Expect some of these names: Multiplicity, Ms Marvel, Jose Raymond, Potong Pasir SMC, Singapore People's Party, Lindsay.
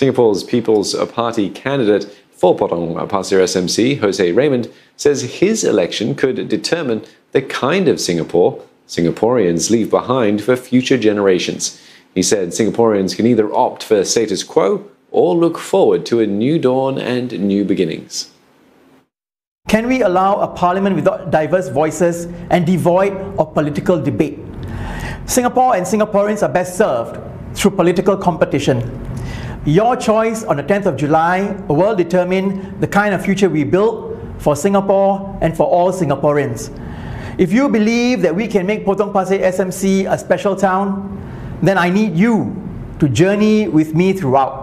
Singapore's People's Party candidate for Potong Pasir SMC, Jose Raymond, says his election could determine the kind of Singapore Singaporeans leave behind for future generations. He said Singaporeans can either opt for status quo or look forward to a new dawn and new beginnings. Can we allow a parliament without diverse voices and devoid of political debate? Singapore and Singaporeans are best served through political competition. Your choice on the 10th of July will determine the kind of future we build for Singapore and for all Singaporeans. If you believe that we can make Potong Pasir SMC a special town, then I need you to journey with me throughout.